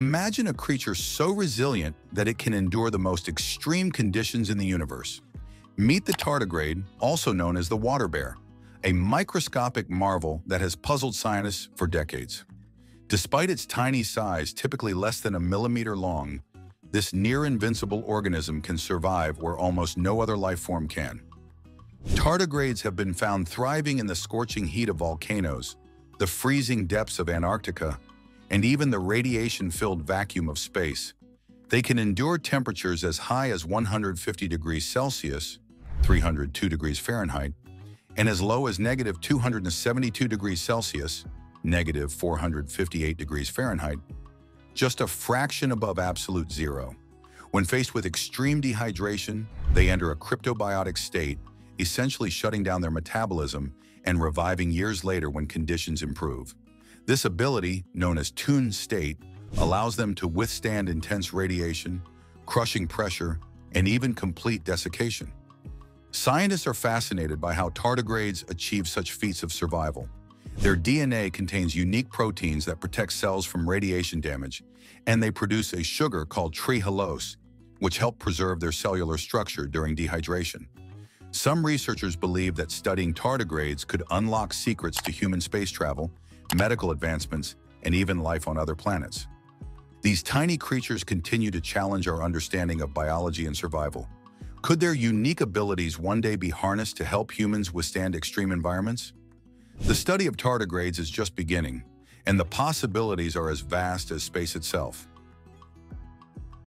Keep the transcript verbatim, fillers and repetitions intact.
Imagine a creature so resilient that it can endure the most extreme conditions in the universe. Meet the tardigrade, also known as the water bear, a microscopic marvel that has puzzled scientists for decades. Despite its tiny size, typically less than a millimeter long, this near-invincible organism can survive where almost no other life form can. Tardigrades have been found thriving in the scorching heat of volcanoes, the freezing depths of Antarctica, and even the radiation-filled vacuum of space. They can endure temperatures as high as one hundred fifty degrees Celsius, three hundred two degrees Fahrenheit, and as low as negative two hundred seventy-two degrees Celsius, negative four hundred fifty-eight degrees Fahrenheit, just a fraction above absolute zero. When faced with extreme dehydration, they enter a cryptobiotic state, essentially shutting down their metabolism and reviving years later when conditions improve. This ability, known as tun state, allows them to withstand intense radiation, crushing pressure, and even complete desiccation. Scientists are fascinated by how tardigrades achieve such feats of survival. Their D N A contains unique proteins that protect cells from radiation damage, and they produce a sugar called trehalose, which helps preserve their cellular structure during dehydration. Some researchers believe that studying tardigrades could unlock secrets to human space travel, medical advancements, and even life on other planets. These tiny creatures continue to challenge our understanding of biology and survival. Could their unique abilities one day be harnessed to help humans withstand extreme environments? The study of tardigrades is just beginning, and the possibilities are as vast as space itself.